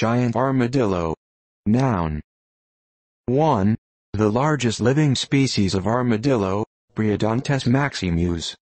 Giant armadillo. Noun. 1. The largest living species of armadillo, Briodontes maximus,